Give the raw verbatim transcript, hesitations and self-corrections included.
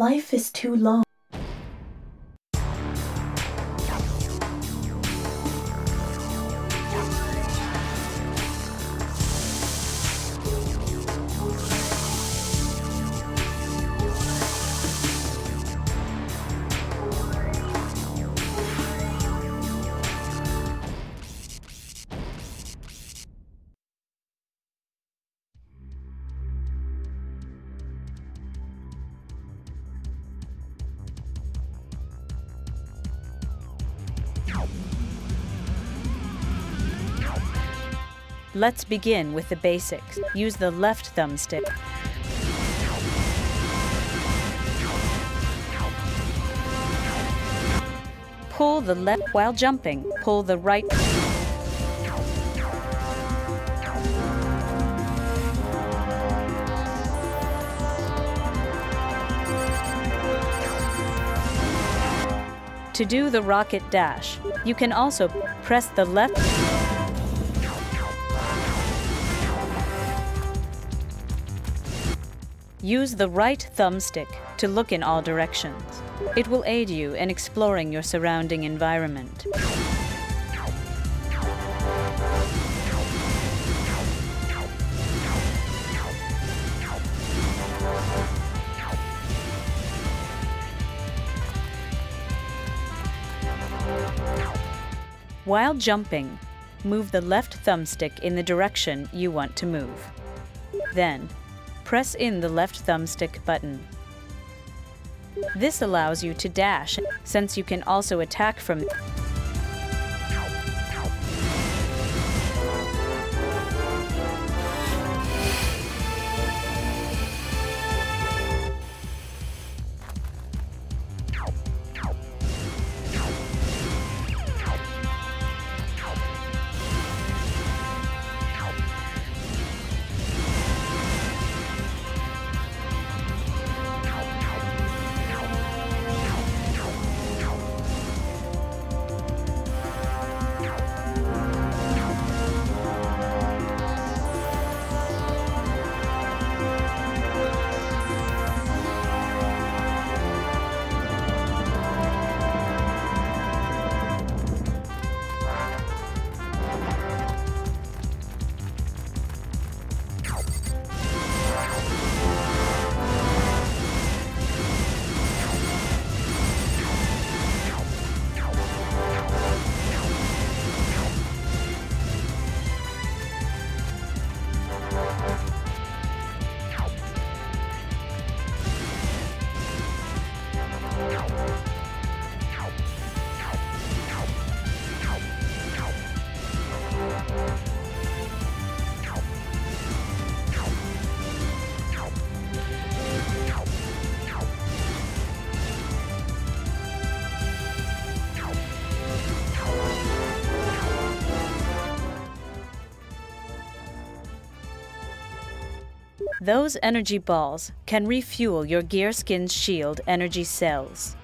Life is too long. Let's begin with the basics. Use the left thumbstick. Pull the left while jumping. Pull the right. To do the rocket dash, you can also press the left . Use the right thumbstick to look in all directions. It will aid you in exploring your surrounding environment. While jumping, move the left thumbstick in the direction you want to move. Then, press in the left thumbstick button. This allows you to dash, since you can also attack from... Those energy balls can refuel your Gearskin's shield energy cells.